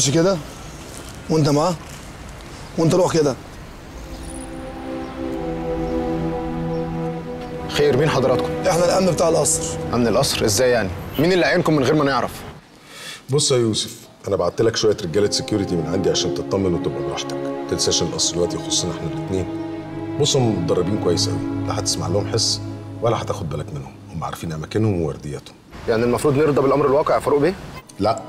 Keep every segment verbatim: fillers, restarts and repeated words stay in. امشي كده وانت معاه وانت روح كده. خير مين حضراتكم؟ احنا الامن بتاع القصر. امن القصر؟ ازاي يعني؟ مين اللي عينكم من غير ما نعرف؟ بص يا يوسف، انا بعت لك شويه رجاله سكيورتي من عندي عشان تطمن وتبقى براحتك. ما تنساش القصر دلوقتي يخصنا احنا الاثنين. بص هم متدربين كويس قوي، لا هتسمع لهم حس ولا هتاخد بالك منهم، هم عارفين اماكنهم ووردياتهم. يعني المفروض نرضى بالامر الواقع يا فاروق بيه؟ لا،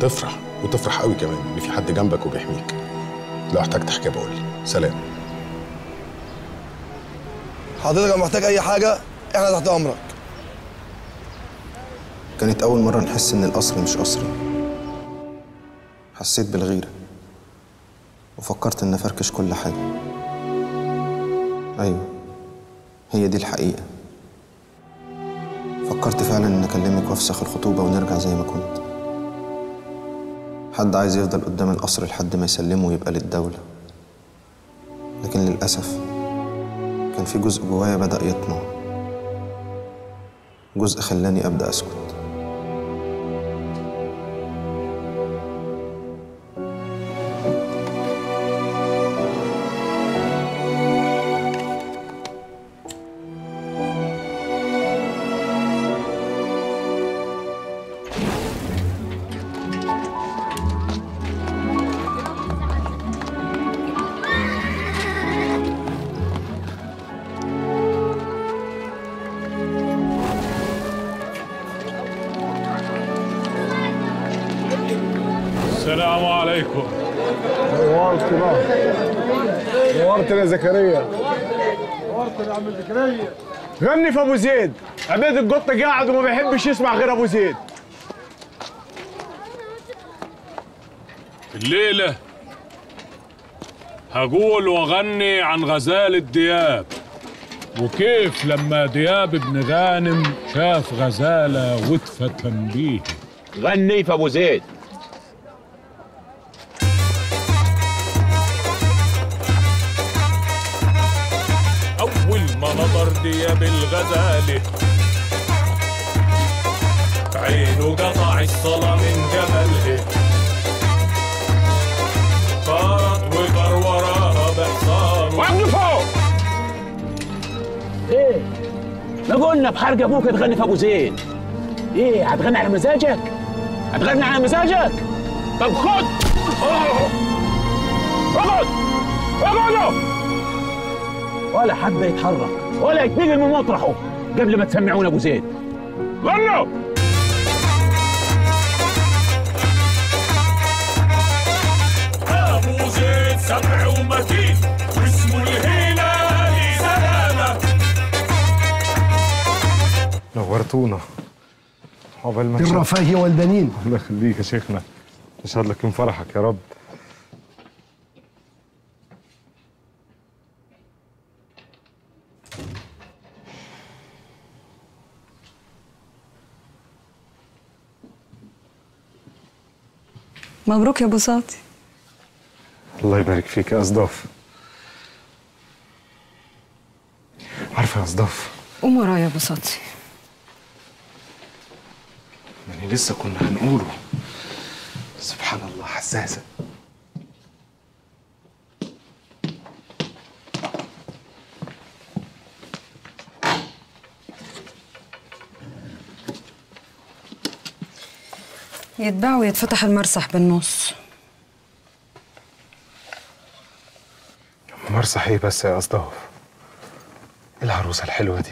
تفرح وتفرح قوي كمان ان في حد جنبك وبيحميك. لو احتجت حكايه بقول لي. سلام. حضرتك لو محتاج اي حاجه احنا تحت امرك. كانت اول مره نحس ان القصر مش قصري. حسيت بالغيره وفكرت ان افركش كل حاجه. ايوه هي دي الحقيقه. فكرت فعلا ان اكلمك وافسخ الخطوبه ونرجع زي ما كنت. حد عايز يفضل قدام القصر لحد ما يسلمه ويبقى للدوله، لكن للاسف كان في جزء جوايا بدأ يطمع، جزء خلاني أبدأ أسكت. السلام عليكم. نورت بقى. نورت يا زكريا. نورت يا عم زكريا. غني في ابو زيد. عبيد القط قاعد وما بيحبش يسمع غير ابو زيد. الليله هقول واغني عن غزاله دياب، وكيف لما دياب ابن غانم شاف غزاله واتفتن بيها. غني في ابو زيد. نظر دياب الغزالة عينه قطع الصلاة من جمالها، طارت وطار وراها بحصانه. وقفوا فوق! ايه؟ ما قلنا بحرج ابوك هتغني في ابو زيد. ايه هتغني على مزاجك؟ هتغني على مزاجك؟ طب خد! اقعد! اقعدوا! ولا حد يتحرك ولا يتنقل من مطرحه قبل ما تسمعون ابو زيد. غنوا ابو زيد سمع ومتين واسمه الهلالي سلامه. نورتونا. عقبال ما الرفاهي والبنين. الله يخليك يا شيخنا، نشهد لك يوم فرحك يا رب. مبروك يا ابو صاطي. الله يبارك فيك يا اصداف. عارفه يا اصداف، قوم ورايا يا ابو صاطي. يعني لسه كنا هنقوله. سبحان الله حساسه. يتباع ويتفتح المرصح بالنص. مرصح ايه بس يا اصداف؟ ايه العروسه الحلوه دي؟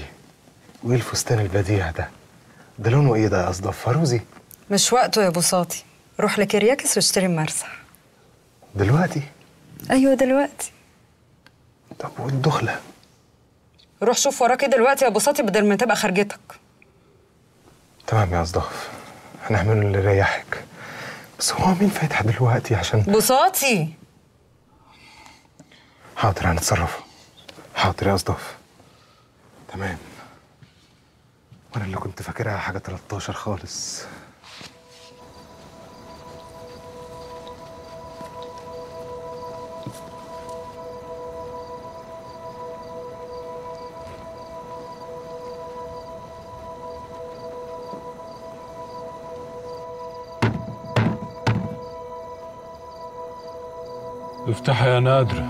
وايه الفستان البديع ده؟ ده لونه ايه ده يا اصداف؟ فاروزي؟ مش وقته يا ابو صاطي، روح لكرياكس واشتري المرصح. دلوقتي؟ ايوه دلوقتي. طب والدخله؟ روح شوف وراك ايه دلوقتي يا ابو صاطي بدل ما تبقى خرجتك. تمام يا اصداف، هنعمله اللي يريحك. بس هو مين فاتح دلوقتي عشان بساطي؟ حاضر هنتصرف. حاضر يا اصداف. تمام. وانا اللي كنت فاكرها حاجه تلتاشر خالص. افتحها يا نادرة.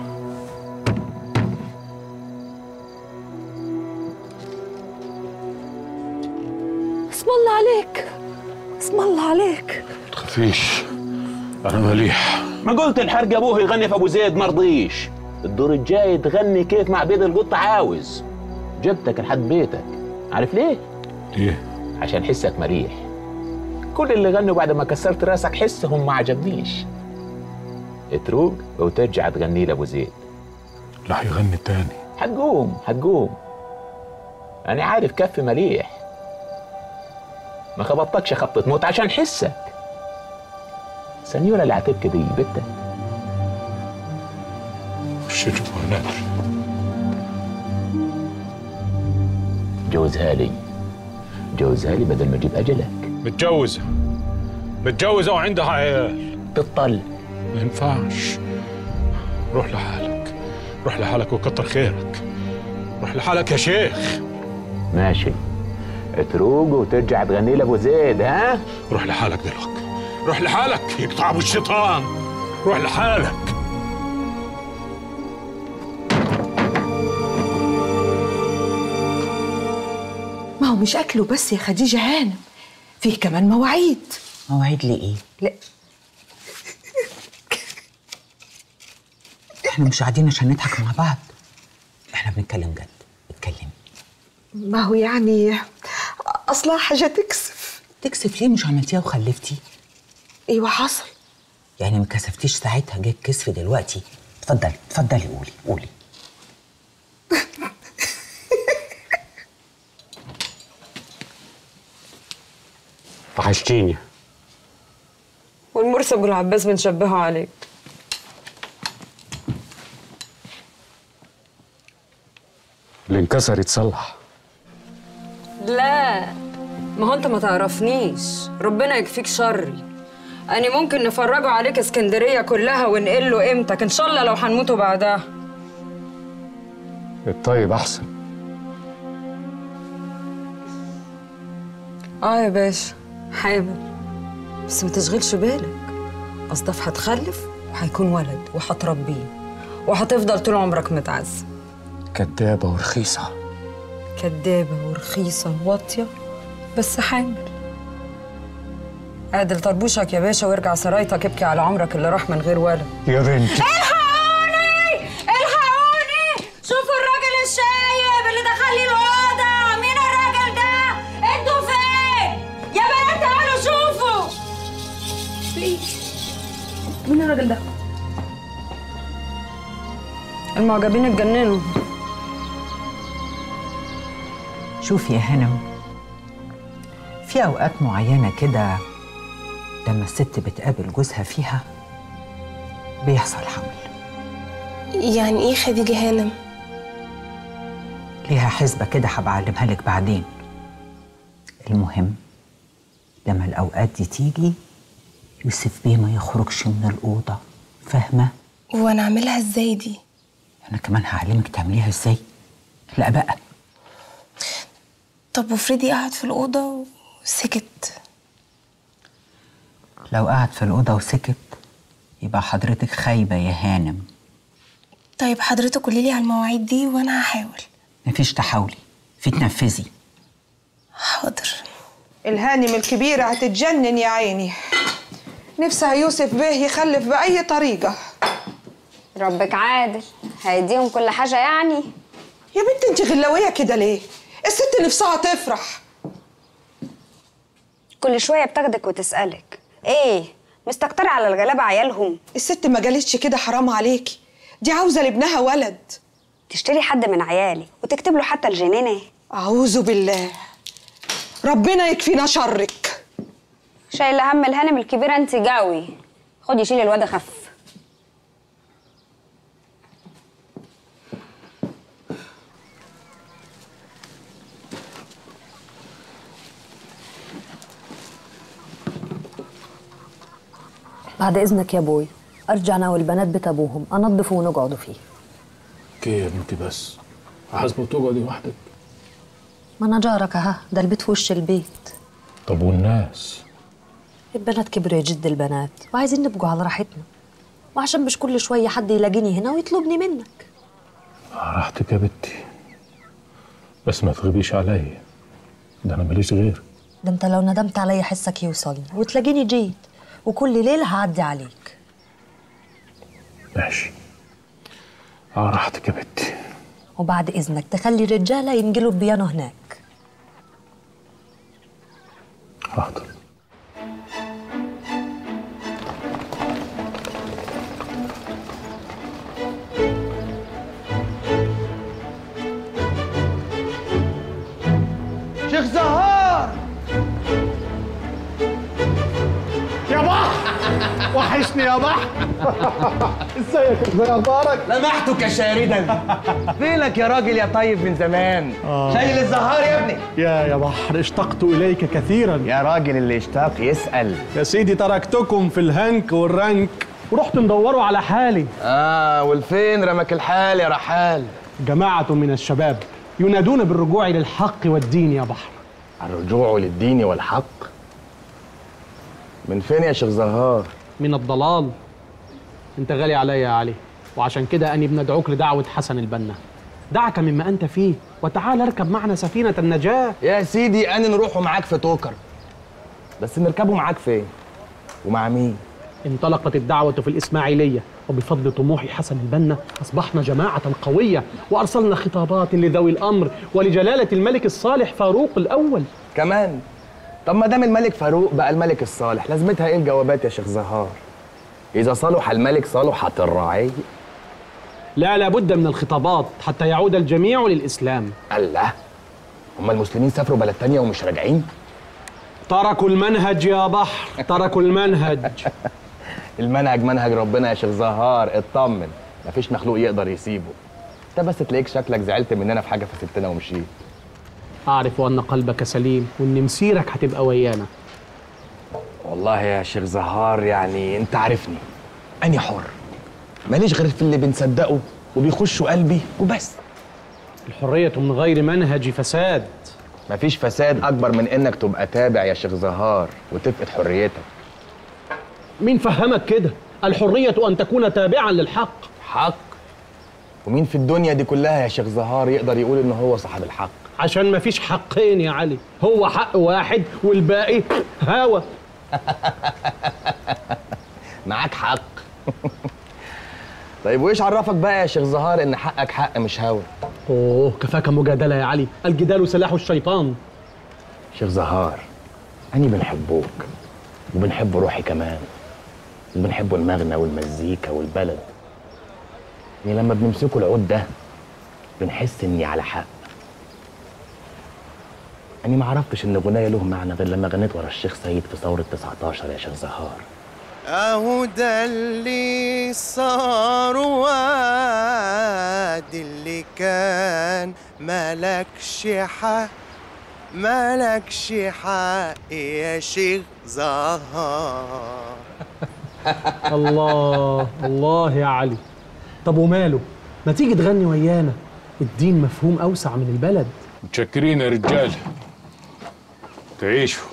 اسم الله عليك، اسم الله عليك. ما تخافيش أنا مليح. ما قلت الحرج أبوه يغني في أبو زيد ما رضيش. الدور الجاي تغني كيف مع بيد القط عاوز. جبتك لحد بيتك، عارف ليه؟ ليه؟ عشان حسك مليح. كل اللي غنوا بعد ما كسرت راسك حسهم ما عجبنيش. اتروق وترجع تغني لابو زيد. لا هيغني تاني. هتقوم هتقوم. أنا عارف كف مليح. ما خبطتكش خبطة موت عشان حسك. سنيولا اللي عاتبك دي بنتك. وش جوا نادر؟ جوزها لي. جوزها لي بدل ما اجيب اجلك. متجوزه. متجوزه وعندها عيال. تطلق. ما ينفعش. روح لحالك. روح لحالك وكتر خيرك. روح لحالك يا شيخ. ماشي. اتروج وترجع تغني لابو زيد ها؟ روح لحالك دلوقتي. روح لحالك يقطع ابو الشيطان. روح لحالك. ما هو مش اكله بس يا خديجه هانم، فيه كمان مواعيد. مواعيد لايه؟ لا احنا مش قاعدين عشان نضحك مع بعض، احنا بنتكلم جد. اتكلمي. ما هو يعني اصلها حاجه تكسف. تكسف ليه؟ مش عملتيها وخلفتي؟ ايوه حصل. يعني ما كسفتيش ساعتها، جاي الكسف دلوقتي. اتفضلي اتفضلي قولي قولي. وحشتيني. والمرسي ابو العباس بنشبهه عليك. اللي انكسر يتصلح. لا ما هو انت ما تعرفنيش، ربنا يكفيك شري. أني ممكن نفرجوا عليك اسكندرية كلها ونقل له قيمتك، إن شاء الله لو هنموتوا بعدها. الطيب أحسن. آه يا باشا، حامل. بس ما تشغلش بالك، أصدف هتخلف وهيكون ولد وهتربيه وهتفضل طول عمرك متعذب. كدابة ورخيصة. كدابة ورخيصة واطية بس حامل. عادل طربوشك يا باشا وارجع سرايتك، ابكي على عمرك اللي راح من غير ولد يا بنتي. الحقوني الحقوني، شوفوا الراجل الشايب اللي دخل لي الاوضه. مين الراجل ده؟ انتوا فين يا بنات؟ تعالوا شوفوا. فين؟ مين الراجل ده؟ المعجبين اتجننوا. شوفي يا هانم، في اوقات معينه كده لما الست بتقابل جوزها فيها بيحصل حمل. يعني ايه خديجة هانم؟ ليها حسبة كده هبعلمها لك بعدين. المهم لما الأوقات دي تيجي يوسف بيه ما يخرجش من الأوضة، فاهمة؟ وأنا أعملها إزاي دي؟ أنا كمان هعلمك تعمليها إزاي. لا بقى. طب وفريدي قعد في الأوضة وسكت؟ لو قعد في الأوضة وسكت يبقى حضرتك خايبة يا هانم. طيب حضرتك قولي لي على المواعيد دي وأنا هحاول. مفيش تحاولي، في تنفذي. حاضر. الهانم الكبيرة هتتجنن يا عيني. نفسها يوسف بيه يخلف بأي طريقة. ربك عادل، هيديهم كل حاجة يعني. يا بنت أنت غلاوية كده ليه؟ الست نفسها تفرح. كل شوية بتاخدك وتسألك. ايه مستكتره على الغلابه عيالهم؟ الست ما جالتش كده، حرام عليكي. دي عاوزه لابنها ولد، تشتري حد من عيالي وتكتب له حتى الجنينه. اعوذ بالله، ربنا يكفينا شرك. شايله هم الهانم الكبيره انت جاوي. خدي شيلي الواد خف. بعد اذنك يا ابوي، ارجع انا والبنات بيت ابوهم انضفه ونقعدوا فيه. اوكي يا بنتي، بس عايزه تقعدي وحدك؟ ما انا جارك اهو، ده البيت في وش البيت. طب والناس؟ البنات كبروا يا جد البنات، وعايزين نبقوا على راحتنا. وعشان مش كل شويه حد يلاقيني هنا ويطلبني منك. راحتك يا بنتي، بس ما تغيبيش عليا، ده انا ماليش غير. ده انت لو ندمت عليا حسك يوصلني وتلاقيني جيت، وكل ليله هعدي عليك. ماشي. اه راحتك يا بنتي. وبعد اذنك تخلي الرجاله ينجلوا البيانو هناك. حاضر. شيخ زهار يا بحر، وحشني يا بحر. ازيك؟ ازاي اخبارك؟ لمحتك شاردا. فينك يا راجل يا طيب من زمان؟ آه. شايل الزهار يا ابني. يا يا بحر اشتقت اليك كثيرا. يا راجل اللي يشتاق يسأل. يا سيدي تركتكم في الهنك والرنك ورحت ندوروا على حالي. اه والفين رمك الحال يا رحال؟ جماعة من الشباب ينادون بالرجوع للحق والدين يا بحر. الرجوع للدين والحق؟ من فين يا شيخ زهار؟ من الضلال. انت غالي عليا يا علي، وعشان كده اني بندعوك لدعوه حسن البنا. دعك مما انت فيه وتعال اركب معنا سفينه النجاه. يا سيدي اني نروحوا معاك في توكر، بس نركبوا معاك فين ومع مين؟ انطلقت الدعوه في الاسماعيليه، وبفضل طموح حسن البنا اصبحنا جماعه قويه، وارسلنا خطابات لذوي الامر ولجلاله الملك الصالح فاروق الاول كمان. طب ما دام الملك فاروق بقى الملك الصالح، لازمتها ايه الجوابات يا شيخ زهار؟ إذا صالح الملك صالحت الرعية. لا، لابد من الخطابات حتى يعود الجميع للإسلام. الله، هم المسلمين سافروا بلد تانية ومش راجعين؟ تركوا المنهج يا بحر، تركوا المنهج. المنهج منهج ربنا يا شيخ زهار، اطمن، مفيش مخلوق يقدر يسيبه. أنت بس تلاقيك شكلك زعلت مننا في حاجة فسبتنا ومشيت. أعرف أن قلبك سليم وإن مسيرك هتبقى ويانا. والله يا شيخ زهار يعني انت عارفني، أنا حر، ماليش غير في اللي بنصدقه وبيخشوا قلبي وبس. الحرية من غير منهج فساد. مفيش فساد أكبر من إنك تبقى تابع يا شيخ زهار وتفقد حريتك. مين فهمك كده؟ الحرية أن تكون تابعا للحق. حق؟ ومين في الدنيا دي كلها يا شيخ زهار يقدر يقول إن هو صاحب الحق؟ عشان مفيش حقين يا علي، هو حق واحد والباقي هوى. معاك حق. طيب وايش عرفك بقى يا شيخ زهار ان حقك حق مش هوى؟ اوه كفاك مجادله يا علي، الجدال سلاح الشيطان. شيخ زهار اني بنحبوك وبنحب روحي كمان، وبنحبوا المغنى والمزيكا والبلد. يعني لما بنمسكوا العود ده بنحس اني على حق. أنا ما عرفتش إن غناية له معنى غير لما غنيت ورا الشيخ سيد في ثورة تسعتاشر يا شيخ زهار. أهو ده اللي صار، واد اللي كان مالكش حق، مالكش حق يا شيخ زهار. الله الله يا علي. طب وماله؟ ما تيجي تغني ويانا، الدين مفهوم أوسع من البلد. متشكرين يا رجال، تعيشوا.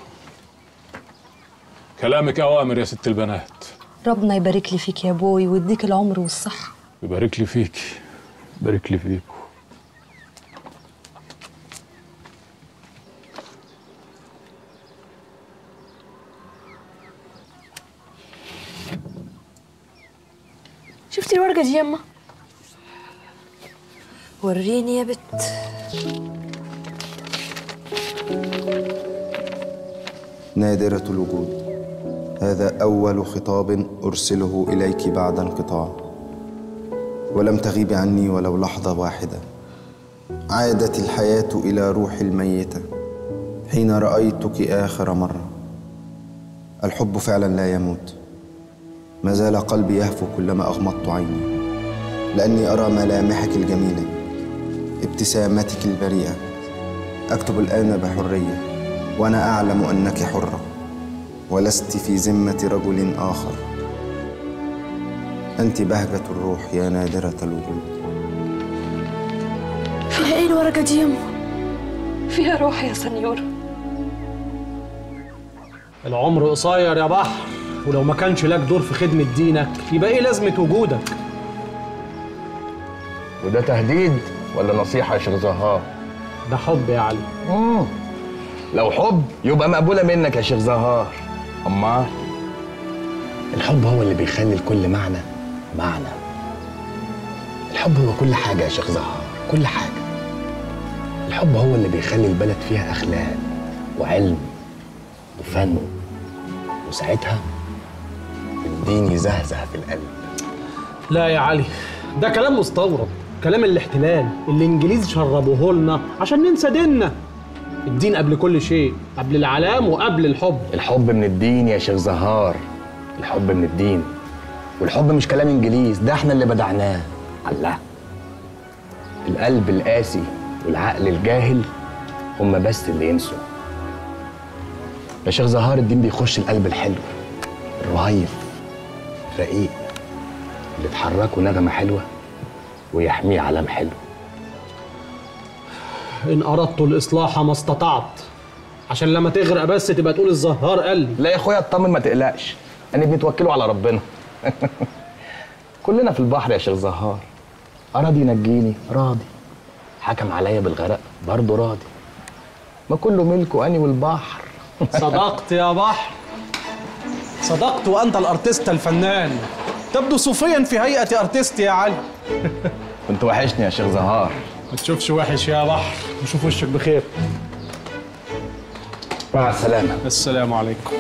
كلامك أوامر يا ست البنات. ربنا يبارك لي فيك يا بوي ويديك العمر والصحة. يبارك لي فيك، يبارك لي فيكوا. شفتي الورقة دي يما؟ وريني يا بت. نادرة الوجود، هذا أول خطاب أرسله إليك بعد انقطاع، ولم تغيب عني ولو لحظة واحدة. عادت الحياة إلى روحي الميتة حين رأيتك آخر مرة. الحب فعلا لا يموت، ما زال قلبي يهفو كلما أغمضت عيني، لأني أرى ملامحك الجميلة، ابتسامتك البريئة. أكتب الآن بحرية وأنا أعلم أنك حرة ولست في ذمة رجل آخر. أنت بهجة الروح يا نادرة الوجود. فيها إيه الورقة دي يا أمه؟ فيها روح يا سنيورة. العمر قصير يا بحر، ولو ما كانش لك دور في خدمة دينك يبقى ايه لازمة وجودك؟ وده تهديد ولا نصيحة يا شيخ زهار؟ ده حب يا علي. امم لو حب يبقى مقبولة منك يا شيخ زهار. أمال؟ الحب هو اللي بيخلي لكل معنى معنى. الحب هو كل حاجة يا شيخ زهار، كل حاجة. الحب هو اللي بيخلي البلد فيها أخلاق وعلم وفن، وساعتها الدين يزهزه في القلب. لا يا علي، ده كلام مستورد، كلام الاحتلال اللي الانجليز شربوه لنا عشان ننسى ديننا. الدين قبل كل شيء، قبل العلام وقبل الحب. الحب من الدين يا شيخ زهار، الحب من الدين. والحب مش كلام انجليز، ده احنا اللي بدعناه. الله، القلب القاسي والعقل الجاهل هم بس اللي ينسوا. يا شيخ زهار الدين بيخش القلب الحلو الرهيف الرقيق اللي تحركه نغمه حلوه ويحميه علم حلو. ان اردت الاصلاح ما استطعت، عشان لما تغرق بس تبقى تقول الزهار قال لي. لا يا اخويا اطمن ما تقلقش، انا بنتوكلوا على ربنا. كلنا في البحر يا شيخ زهار، أراضي ينجيني راضي، حكم عليا بالغرق برضه راضي، ما كله ملكه أني والبحر. صدقت يا بحر، صدقت، وأنت الأرتيست الفنان، تبدو صوفيا في هيئة أرتيست يا علي. كنت وحشني يا شيخ زهار. ما تشوفش وحش يا بحر، وشوف وشك بخير. مع السلامة. السلام عليكم.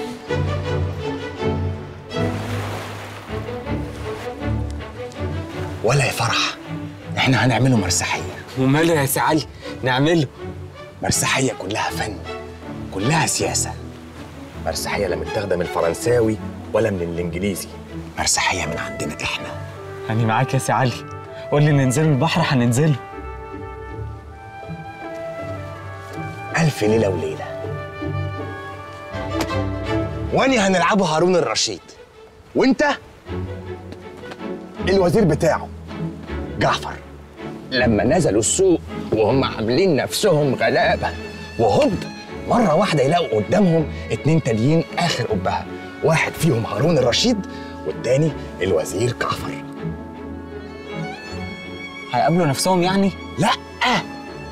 ولا يا فرح، احنا هنعمله مرسحيه. وماله يا سي علي، نعمله مرسحيه كلها فن كلها سياسه. مرسحيه لا متاخده من الفرنساوي ولا من الانجليزي، مرسحيه من عندنا احنا. انا معاك يا سي علي، قول لي ننزل البحر هننزله. الف ليله وليله واني هنلعبه هارون الرشيد، وانت الوزير بتاعه جعفر. لما نزلوا السوق وهم عاملين نفسهم غلابه، وهوب مره واحده يلاقوا قدامهم اتنين تانيين اخر قبها، واحد فيهم هارون الرشيد والتاني الوزير جعفر. هيقابلوا نفسهم يعني؟ لا،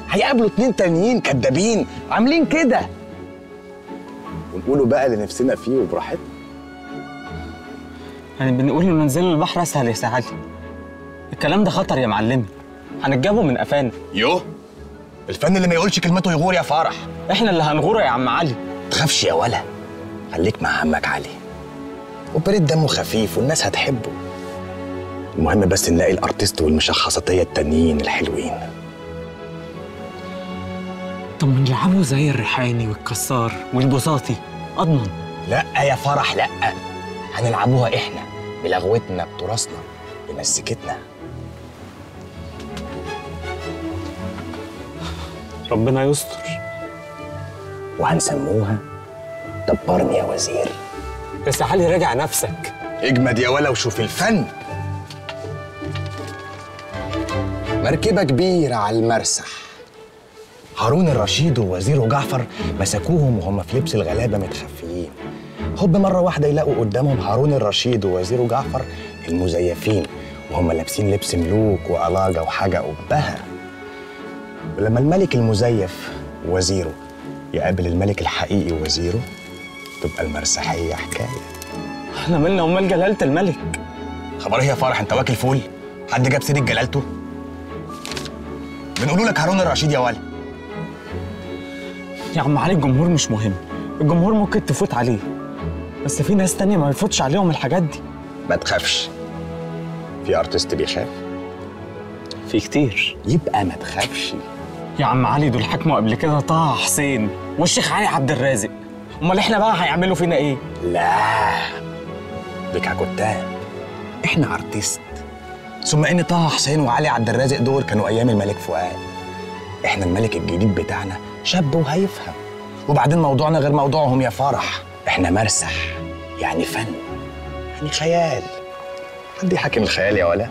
هيقابلوا اتنين تانيين كدابين عاملين كده، ونقولوا بقى اللي نفسنا فيه وبراحتنا. يعني بنقول له ننزل البحر اسهل يا سعد. الكلام ده خطر يا معلمي، هنتجابه من قفانا. يوه، الفن اللي ما يقولش كلمته يغور يا فرح. احنا اللي هنغوره يا عم علي. تخافش يا ولا، خليك مع عمك علي، وبريد دمه خفيف والناس هتحبه. المهم بس نلاقي الارتيست والمشخصاتيه التانيين الحلوين. طب نلعبه زي الريحاني والكسار والبساطي، اضمن. لا يا فرح لا، هنلعبوها احنا بلغوتنا بتراثنا بمزيكتنا. ربنا يستر. وهنسموها دبرني يا وزير. يا سي علي راجع نفسك، اجمد يا ولا وشوف الفن. مركبه كبيره على المرسح، هارون الرشيد ووزيره جعفر مسكوهم وهم في لبس الغلابه متخفيين. هوب مرة واحدة يلاقوا قدامهم هارون الرشيد ووزيره جعفر المزيفين، وهم لابسين لبس ملوك وألاجة وحاجة قبها. ولما الملك المزيف ووزيره يقابل الملك الحقيقي ووزيره، تبقى المرسحية حكاية. احنا مالنا ومال جلالة الملك؟ خبر ايه يا فرح، انت واكل فول؟ حد جاب سيرة جلالته؟ بنقولوا لك هارون الرشيد يا ولا. يا عم علي الجمهور مش مهم، الجمهور ممكن تفوت عليه، بس في ناس تانية ما بيفوتش عليهم الحاجات دي. ما تخافش، في ارتست بيخاف، في كتير، يبقى ما تخافش. يا عم علي دول حكموا قبل كده طه حسين والشيخ علي عبد الرازق، امال احنا بقى هيعملوا فينا ايه؟ لا ديك كتاب، احنا ارتست. ثم ان طه حسين وعلي عبد الرازق دول كانوا ايام الملك فؤاد، احنا الملك الجديد بتاعنا شاب وهيفهم، وبعدين موضوعنا غير موضوعهم يا فرح. احنا مرسح يعني فن يعني خيال. حد يحاكم الخيال يا ولا؟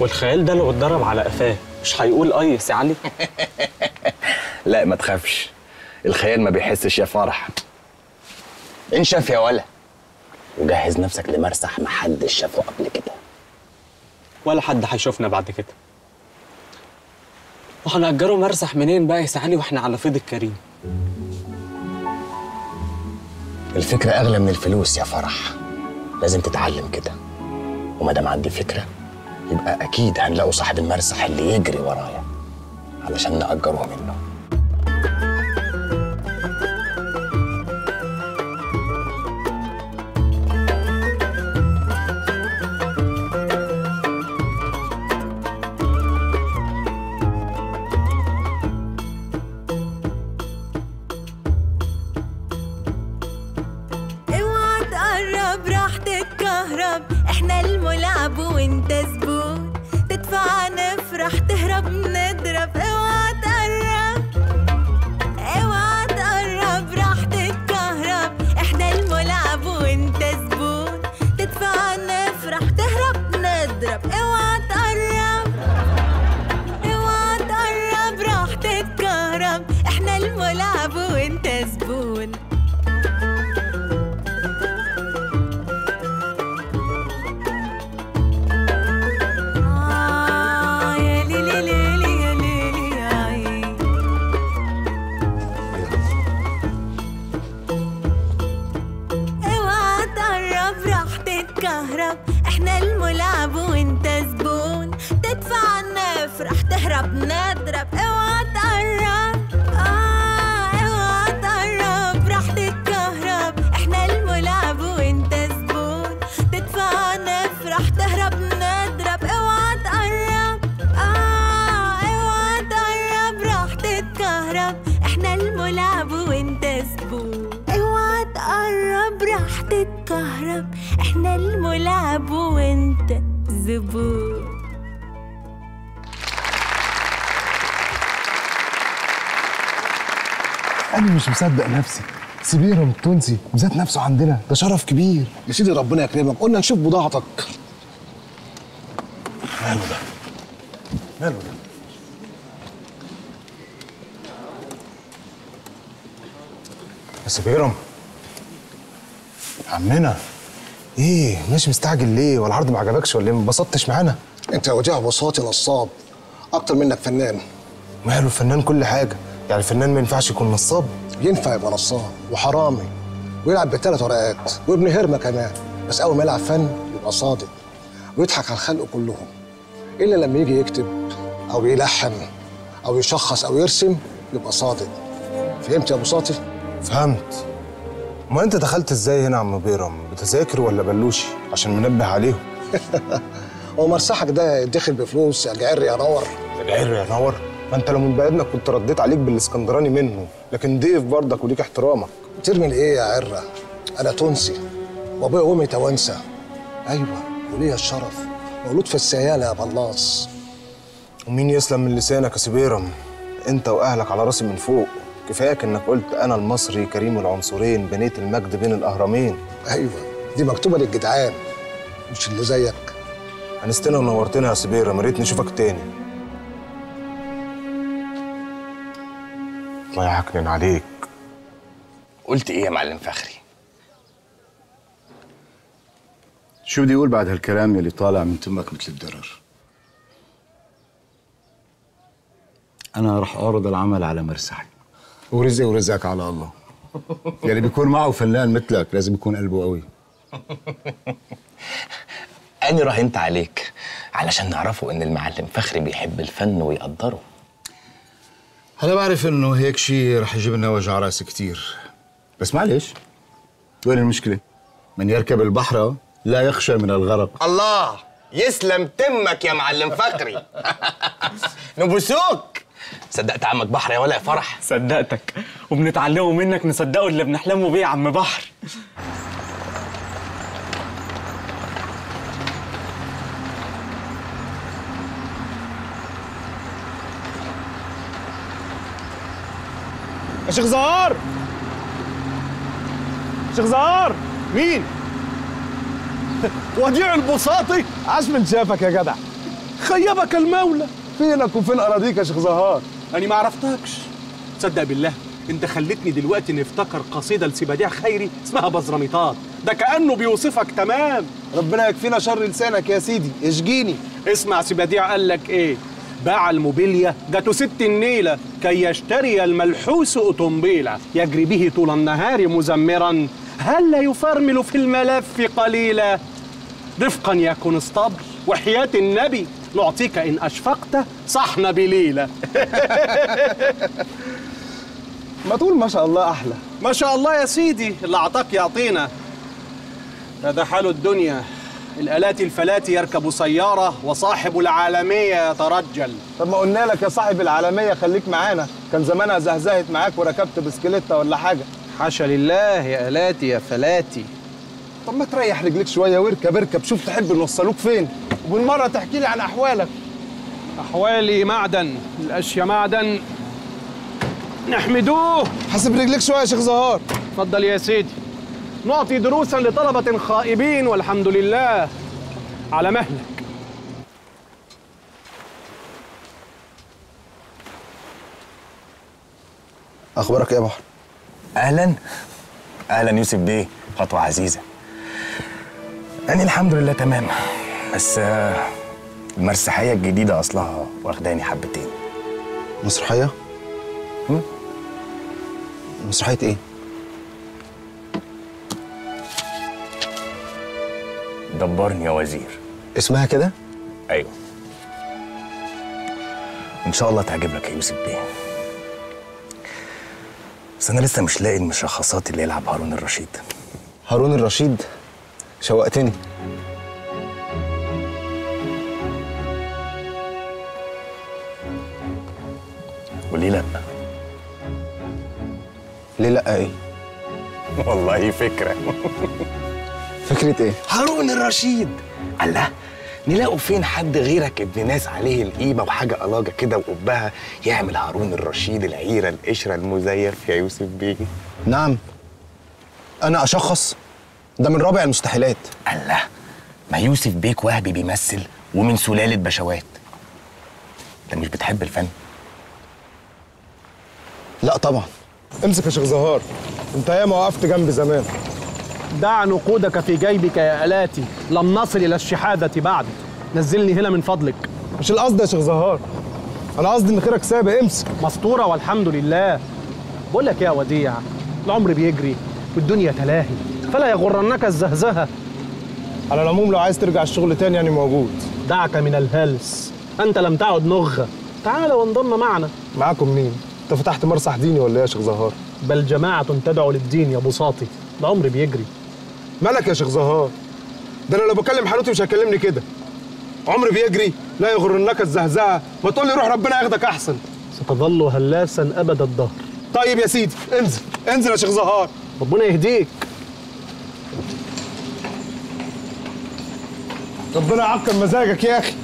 والخيال ده لو اتدرب على قفاه مش هيقول اي يا سي علي؟ لا ما تخافش، الخيال ما بيحسش يا فرح. انشف يا ولا، وجهز نفسك لمرسح محدش شافه قبل كده ولا حد هيشوفنا بعد كده. وهنأجره مرسح منين بقى يا سعالي واحنا على فيض الكريم؟ الفكرة أغلى من الفلوس يا فرح، لازم تتعلم كده. وما دام عندي فكرة يبقى أكيد هنلاقوا صاحب المرسح اللي يجري ورايا علشان نأجره منه. احنا الملعب وانت زبون، تدفع نفرح تهرب نضرب. اوعى تقرب اوعى تقرب راحتك كهرب، احنا الملعب وانت زبون، تدفع نفرح تهرب نضرب. اوعى تقرب اوعى تقرب راحتك كهرب، احنا الملعب وانت زبون. احنا الملعب وانت زبون، تدفع نفرح تهرب نضرب. اوعى تقرب اه اوعى تقرب راحتك كهرب، احنا الملعب وانت زبون، تدفع نفرح تهرب نضرب. اوعى تقرب اه اوعى تقرب راحتك كهرب، احنا الملعب وانت زبون. اوعى تقرب راحتك كهرب، احنا الملعب وانت زبون. انا مش مصدق نفسي، سبيرم تونسي بذات نفسه عندنا، ده شرف كبير يا سيدي. ربنا يكرمك، قلنا نشوف بضاعتك. ماله ده؟ ماله ده؟ يا سبيرم عمنا، ايه مش مستعجل ليه؟ ولا عرض ما عجبكش ولا ايه؟ ما انبسطتش معانا؟ انت وجه بساطي نصاب اكتر منك فنان. ماله الفنان كل حاجه، يعني الفنان ما ينفعش يكون نصاب؟ ينفع يبقى نصاب وحرامي ويلعب بثلاث ورقات وابن هرمه كمان، بس اول ما يلعب فن يبقى صادق ويضحك على الخلق كلهم، الا لما يجي يكتب او يلحن او يشخص او يرسم يبقى صادق. فهمت يا بساطي؟ فهمت. ما انت دخلت ازاي هنا يا عم بيرم؟ بتذاكر ولا بلوشي عشان منبه عليهم؟ هو مرسحك ده يدخل بفلوس يا جعر يا نور؟ يا جعر يا نور؟ ما انت لو من بلدنا كنت رديت عليك بالاسكندراني منه، لكن ضيف برضك وليك احترامك. ترمي ايه يا عره؟ انا تونسي وابويا وامي توانسه. ايوه وليا الشرف، مولود في السياله يا بلاص. ومين يسلم من لسانك يا سبيرم؟ انت واهلك على راسي من فوق. كفاياك انك قلت انا المصري كريم العنصرين، بنيت المجد بين الاهرامين. ايوه دي مكتوبه للجدعان مش اللي زيك. انستنا ونورتنا يا سبيرة، يا ريت نشوفك تاني. الله يعكنن عليك. قلت ايه يا معلم فخري؟ شو بدي اقول بعد هالكلام يلي طالع من تمك مثل الدرر؟ انا راح اعرض العمل على مرسحي، ورزق ورزقك على الله. يعني بيكون معه فنان مثلك لازم يكون قلبه قوي. أنا راهنت عليك علشان نعرفوا إن المعلم فخري بيحب الفن ويقدره. أنا بعرف إنه هيك شيء رح يجيب لنا وجع راس كتير، بس معلش وين المشكلة؟ من يركب البحر لا يخشى من الغرق. الله يسلم تمك يا معلم فخري. نبوسوك. صدقت عمك بحر يا ولا يا فرح؟ صدقتك، وبنتعلمه منك نصدقه اللي بنحلمه بيه يا عم بحر. يا شيخ زهار، شيخ زهار. مين؟ وديع البساطي. عاش من شافك يا جدع، خيبك المولى. فينك وفين اراضيك يا شيخ زهار؟ أنا ما عرفتكش، تصدق بالله أنت خلتني دلوقتي نفتكر قصيدة لسبديع خيري اسمها بزراميطات، ده كأنه بيوصفك تمام. ربنا يكفينا شر لسانك يا سيدي، اشجيني. اسمع سباديع قال لك ايه؟ باع الموبيليا جاته ست النيله كي يشتري الملحوس اوتومبيلا، يجري به طول النهار مزمرا، هل لا يفرمل في الملف قليلا؟ رفقا يا كونستابل وحياة النبي نعطيك ان اشفقت صحن بليله. ما تقول ما شاء الله احلى. ما شاء الله يا سيدي، اللي اعطاك يعطينا. هذا حال الدنيا، الالات الفلاتي يركب سياره وصاحب العالميه يترجل. طب ما قلنا لك يا صاحب العالميه خليك معانا، كان زمانها زهزهت معاك وركبت بسكليته ولا حاجه. حاشا لله يا الاتي يا فلاتي. طب ما تريح رجليك شويه واركب اركب، شوف تحب نوصلوك فين، وبالمره تحكي لي عن احوالك. احوالي معدن، الاشياء معدن نحمدوه. حاسب رجليك شويه يا شيخ زهار. اتفضل يا سيدي. نعطي دروسا لطلبة خائبين والحمد لله. على مهلك. أخبارك يا بحر؟ أهلا أهلا يوسف بيه، خطوة عزيزة. أنا الحمد لله تمام، بس المسرحية الجديدة أصلها واخداني حبتين. مسرحية؟ مسرحية إيه؟ دبرني يا وزير. اسمها كده؟ ايوه. ان شاء الله تعجب لك يا يوسف بيه. بس انا لسه مش لاقي المشخصات اللي يلعب هارون الرشيد. هارون الرشيد؟ شوقتني. وليه لا؟ ليه لا ايه؟ والله فكرة. فكرة ايه؟ هارون الرشيد. الله، نلاقوا فين حد غيرك ابن ناس عليه القيمة وحاجة ألاجة كده وقبها يعمل هارون الرشيد العيرة القشرة المزيف يا يوسف بيه؟ نعم، أنا أشخص؟ ده من رابع المستحيلات. الله، ما يوسف بيك وهبي بيمثل ومن سلالة بشوات. أنت مش بتحب الفن؟ لا طبعا. امسك يا شيخ زهار، أنت ياما وقفت جنبي زمان. دع نقودك في جيبك يا آلاتي، لم نصل إلى الشحاذة بعد. نزلني هنا من فضلك. مش القصد يا شيخ زهار، أنا قصدي إن خيرك سابق. امسك. مسطورة والحمد لله. بقول لك يا وديع، العمر بيجري والدنيا تلاهي، فلا يغرنك الزهزهة. على العموم لو عايز ترجع الشغل تاني يعني موجود. دعك من الهلس، أنت لم تعد نغة. تعال وانضم معنا. معاكم مين؟ أنت فتحت مرصح ديني ولا إيه يا شيخ زهار؟ بل جماعة تدعو للدين يا بساطي، العمر بيجري. مالك يا شيخ زهار؟ ده انا لو بكلم حانوتي مش هيكلمني كده. عمري بيجري، لا يغرنك الزهزعه، ما تقول لي روح ربنا ياخدك احسن. ستظل هلاسا ابد الدهر. طيب يا سيدي، انزل انزل يا شيخ زهار. ربنا يهديك. ربنا يعقب مزاجك يا اخي.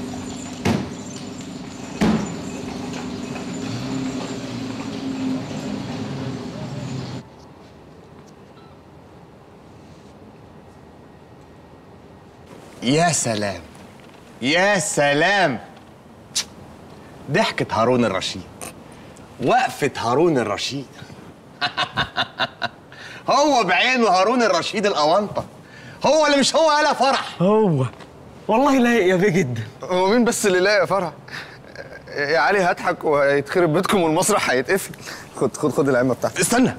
يا سلام يا سلام، ضحكة هارون الرشيد، وقفة هارون الرشيد. هو بعينه هارون الرشيد الأونطة، هو اللي مش هو قال يا فرح. هو والله لايق يا بيه جدا. هو مين بس اللي لايق يا فرح؟ يا علي هضحك وهيتخرب بيتكم والمسرح هيتقفل. خد خد خد العمة بتاعتك. استنى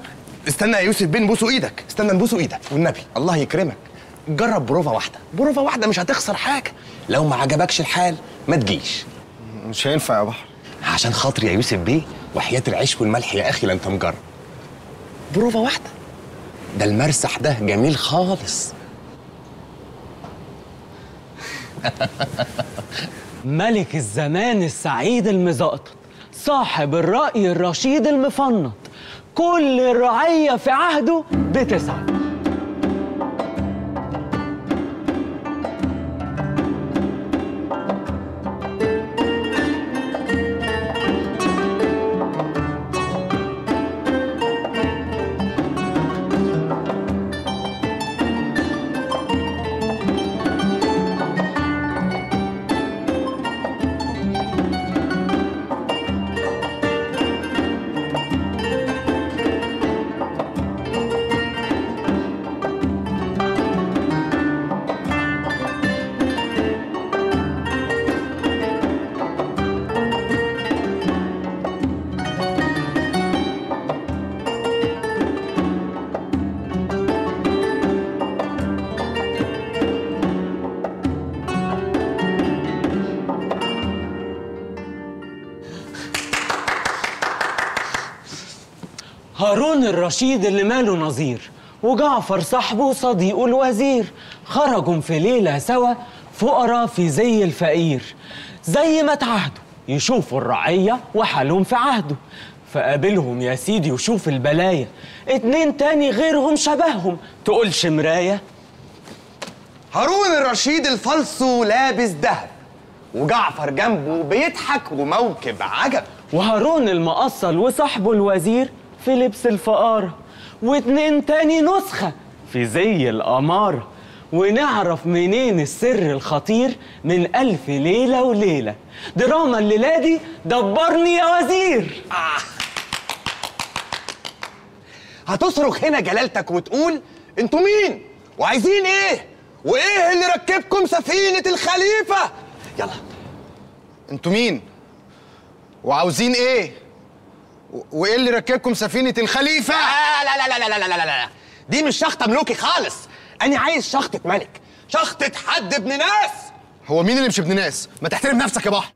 استنى يا يوسف بيه، نبوسوا ايدك. استنى نبوسوا ايدك والنبي، الله يكرمك. جرب بروفة واحدة، بروفة واحدة مش هتخسر حاجة. لو ما عجبكش الحال ما تجيش. مش هينفع يا بحر. عشان خاطري يا يوسف بيه وحياة العيش والملح يا أخي، لا أنت مجرب. بروفة واحدة. ده المرسح ده جميل خالص. ملك الزمان السعيد المزقطط، صاحب الرأي الرشيد المفنط، كل الرعية في عهده بتسعد. هارون الرشيد اللي ماله نظير وجعفر صاحبه صديقه الوزير، خرجوا في ليلة سوا فقراء في زي الفقير، زي ما اتعهدوا يشوفوا الرعية وحالهم في عهده. فقابلهم يا سيدي وشوف البلايا، اتنين تاني غيرهم شبههم تقولش مراية. هارون الرشيد الفلصو لابس دهب، وجعفر جنبه بيضحك وموكب عجب، وهارون المقصل وصاحبه الوزير في لبس الفقارة، واتنين تاني نسخة في زي الأمارة. ونعرف منين السر الخطير من ألف ليلة وليلة؟ دراما الليلة دي دبرني يا وزير. آه. هتصرخ هنا جلالتك وتقول انتوا مين وعايزين ايه وايه اللي ركبكم سفينة الخليفة؟ يلا انتوا مين وعاوزين ايه وايه اللي ركبكم سفينة الخليفة؟ آه لا لا لا لا لا لا لا دي مش شخطة ملوكي خالص، أنا عايز شخطة ملك، شخطة حد ابن ناس. هو مين اللي مش ابن ناس؟ ما تحترم نفسك يا بحر.